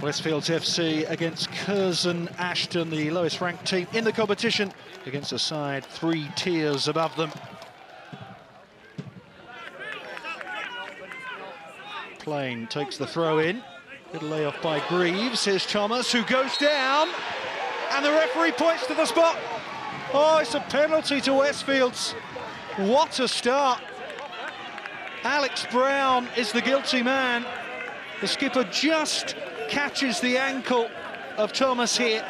Westfields FC against Curzon Ashton, the lowest ranked team in the competition, against a side three tiers above them. Plain takes the throw in. Good layoff by Greaves. Here's Thomas, who goes down, and the referee points to the spot. Oh, it's a penalty to Westfields. What a start. Alex Brown is the guilty man. The skipper just catches the ankle of Thomas here,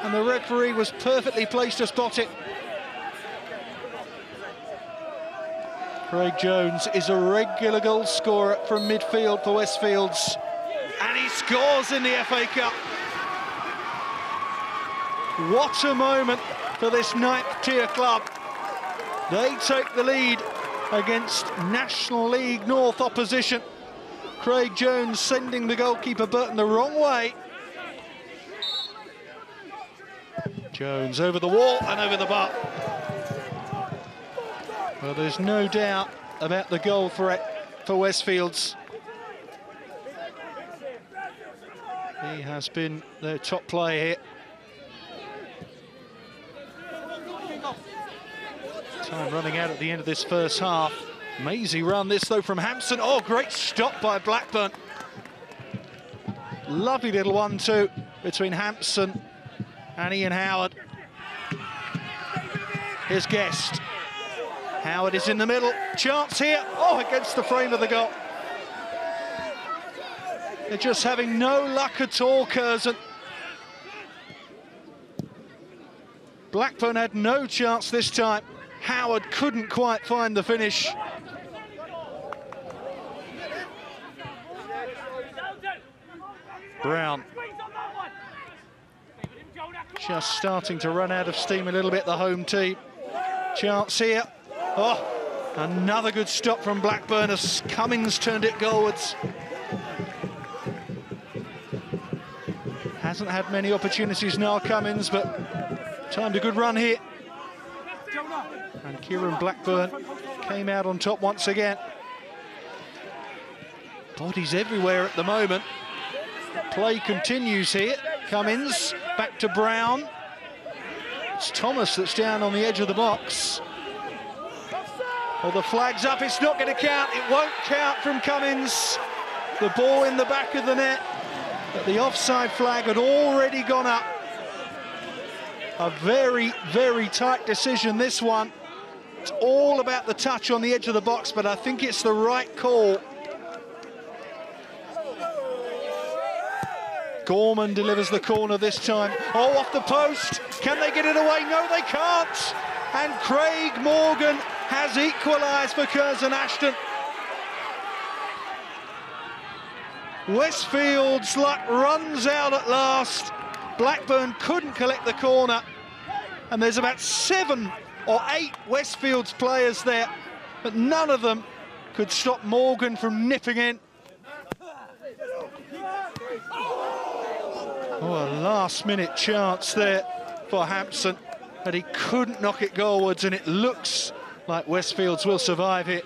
and the referee was perfectly placed to spot it. Craig Jones is a regular goal scorer from midfield for Westfields, and he scores in the FA Cup. What a moment for this ninth-tier club. They take the lead against National League North opposition. Craig Jones sending the goalkeeper Burton the wrong way. Jones over the wall and over the bar. Well, there's no doubt about the goal threat for Westfields. He has been their top player here. Time running out at the end of this first half. Maisie run this though from Hampson. Oh, great stop by Blackburn. Lovely little 1-2 between Hampson and Ian Howard. Here's Guest. Howard is in the middle. Chance here. Oh, against the frame of the goal. They're just having no luck at all, Curzon. Blackburn had no chance this time. Howard couldn't quite find the finish. Brown just starting to run out of steam a little bit, the home team. Chance here. Oh, another good stop from Blackburn as Cummings turned it goalwards. Hasn't had many opportunities now, Cummings, but timed a good run here. And Kieran Blackburn came out on top once again. Bodies everywhere at the moment. Play continues here. Cummins back to Brown. It's Thomas that's down on the edge of the box. Well, the flag's up. It's not going to count. It won't count from Cummins. The ball in the back of the net. But the offside flag had already gone up. A very, very tight decision, this one. It's all about the touch on the edge of the box, but I think it's the right call. Gorman delivers the corner this time. Oh, off the post. Can they get it away? No, they can't. And Craig Morgan has equalised for Curzon Ashton. Westfield's luck runs out at last. Blackburn couldn't collect the corner, and there's about 7 or 8 Westfields players there, but none of them could stop Morgan from nipping in. Oh, a last-minute chance there for Hampson, but he couldn't knock it goalwards, and it looks like Westfields will survive it.